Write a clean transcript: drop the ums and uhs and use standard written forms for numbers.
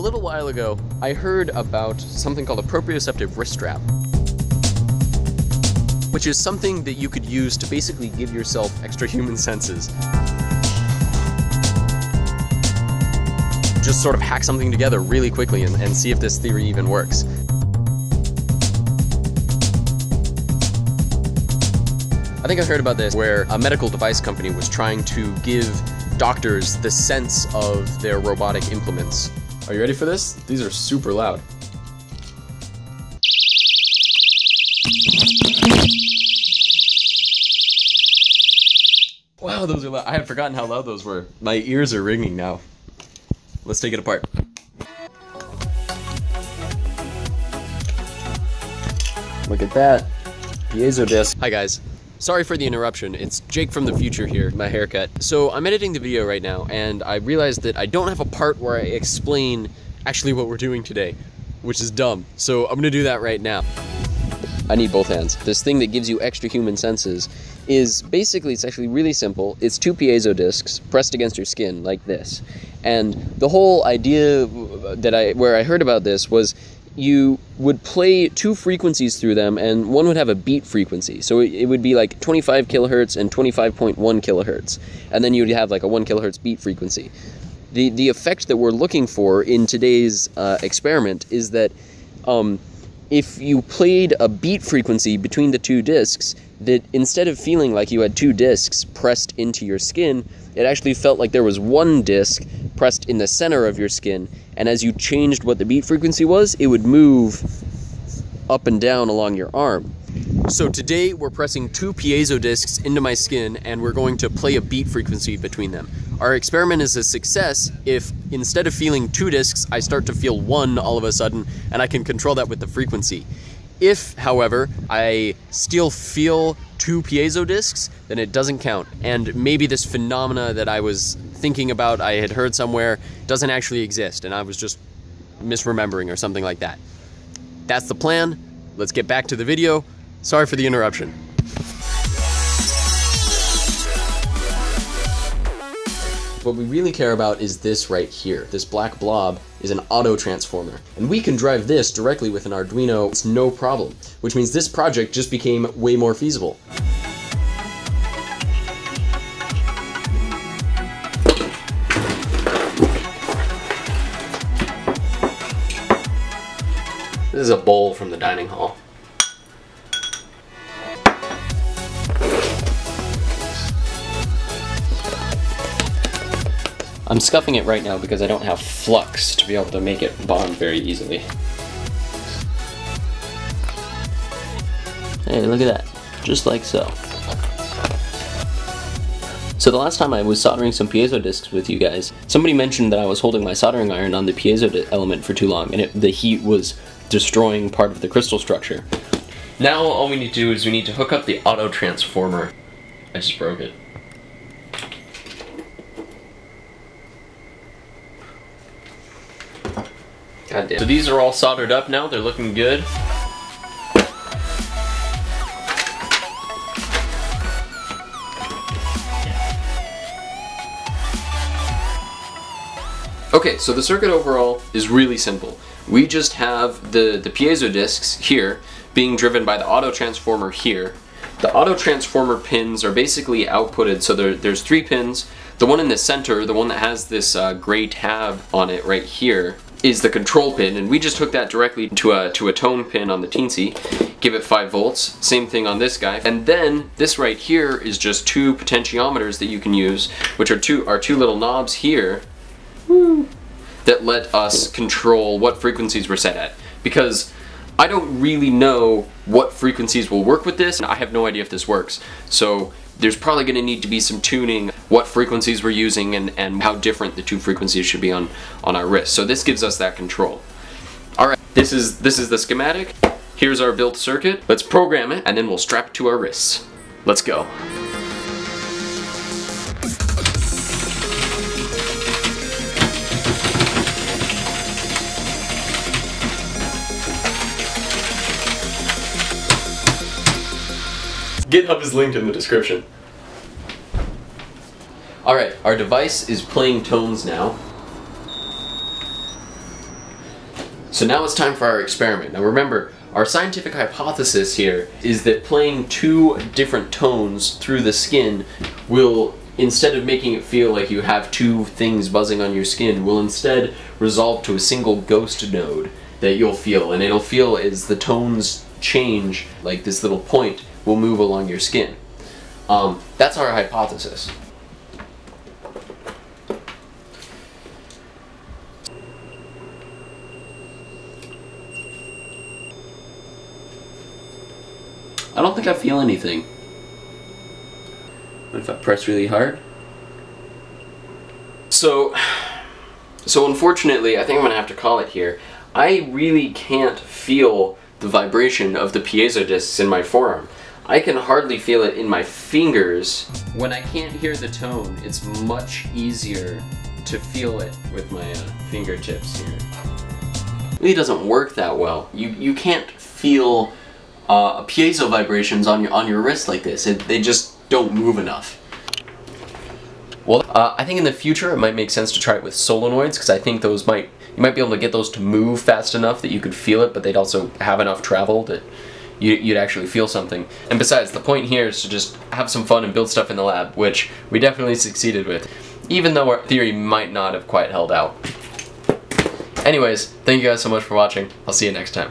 A little while ago, I heard about something called a proprioceptive wrist strap, which is something that you could use to basically give yourself extra human senses. Just sort of hack something together really quickly and see if this theory even works. I think I heard about this where a medical device company was trying to give doctors the sense of their robotic implements. Are you ready for this? These are super loud. Wow, those are loud. I had forgotten how loud those were. My ears are ringing now. Let's take it apart. Look at that. Piezo disc. Hi guys. Sorry for the interruption, it's Jake from the future here, my haircut. So I'm editing the video right now and I realized that I don't have a part where I explain actually what we're doing today, which is dumb. So I'm gonna do that right now. I need both hands. This thing that gives you extra human senses is basically, it's actually really simple. It's two piezo discs pressed against your skin like this. And the whole idea that where I heard about this was you would play two frequencies through them and one would have a beat frequency. So it would be like 25 kilohertz and 25.1 kilohertz. And then you'd have like a 1 kilohertz beat frequency. The effect that we're looking for in today's experiment is that if you played a beat frequency between the two discs, that instead of feeling like you had two discs pressed into your skin, it actually felt like there was one disc pressed in the center of your skin, and as you changed what the beat frequency was, it would move up and down along your arm. So today we're pressing two piezo discs into my skin and we're going to play a beat frequency between them. Our experiment is a success if, instead of feeling two discs, I start to feel one all of a sudden, and I can control that with the frequency. If, however, I still feel two piezo discs, then it doesn't count. And maybe this phenomena that I was thinking about, I had heard somewhere, doesn't actually exist, and I was just misremembering or something like that. That's the plan. Let's get back to the video. Sorry for the interruption. What we really care about is this right here. This black blob is an auto transformer. And we can drive this directly with an Arduino, it's no problem. Which means this project just became way more feasible. This is a bowl from the dining hall. I'm scuffing it right now because I don't have flux to be able to make it bond very easily. Hey, look at that. Just like so. So the last time I was soldering some piezo discs with you guys, somebody mentioned that I was holding my soldering iron on the piezo element for too long and the heat was destroying part of the crystal structure. Now all we need to do is we need to hook up the auto transformer. I just broke it. God damn. So these are all soldered up now, they're looking good. Okay, so the circuit overall is really simple. We just have the piezo discs here being driven by the auto transformer here. The auto transformer pins are basically outputted, so there's three pins. The one in the center, the one that has this gray tab on it right here, is the control pin, and we just hook that directly to a tone pin on the Teensy, give it 5 volts, same thing on this guy, and then this right here is just two potentiometers that you can use, which are two little knobs here that let us control what frequencies we're set at, because I don't really know what frequencies will work with this, and I have no idea if this works, so there's probably going to need to be some tuning, what frequencies we're using and how different the two frequencies should be on our wrist. So this gives us that control. Alright, this is the schematic. Here's our built circuit. Let's program it and then we'll strap it to our wrists. Let's go. GitHub is linked in the description. Alright, our device is playing tones now. So now it's time for our experiment. Now remember, our scientific hypothesis here is that playing two different tones through the skin will, instead of making it feel like you have two things buzzing on your skin, will instead resolve to a single ghost node that you'll feel, and it'll feel as the tones change, like this little point will move along your skin. That's our hypothesis. I don't think I feel anything. What if I press really hard? So unfortunately, I think I'm gonna have to call it here. I really can't feel the vibration of the piezo discs in my forearm. I can hardly feel it in my fingers. When I can't hear the tone, it's much easier to feel it with my fingertips here. It really doesn't work that well. You can't feel piezo vibrations on your wrist like this. They just don't move enough. Well, I think in the future it might make sense to try it with solenoids, because I think those you might be able to get those to move fast enough that you could feel it, but they'd also have enough travel that you'd actually feel something. And besides, the point here is to just have some fun and build stuff in the lab, which we definitely succeeded with, even though our theory might not have quite held out. Anyways, thank you guys so much for watching. I'll see you next time.